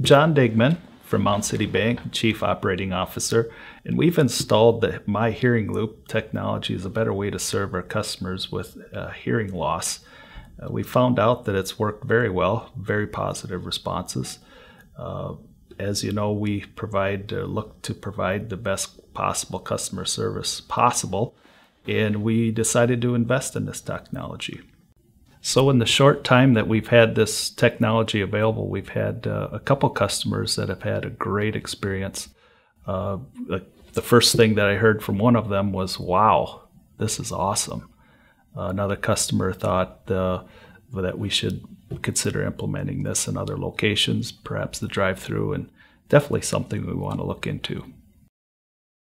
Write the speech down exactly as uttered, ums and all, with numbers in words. John Digman from Mound City Bank, Chief Operating Officer, and we've installed the My Hearing Loop technology as a better way to serve our customers with uh, hearing loss. Uh, we found out that it's worked very well, very positive responses. Uh, as you know, we provide uh, look to provide the best possible customer service possible, and we decided to invest in this technology. So in the short time that we've had this technology available, we've had uh, a couple customers that have had a great experience. Uh, the first thing that I heard from one of them was, "Wow, this is awesome." Uh, another customer thought uh, that we should consider implementing this in other locations, perhaps the drive-through, and definitely something we want to look into.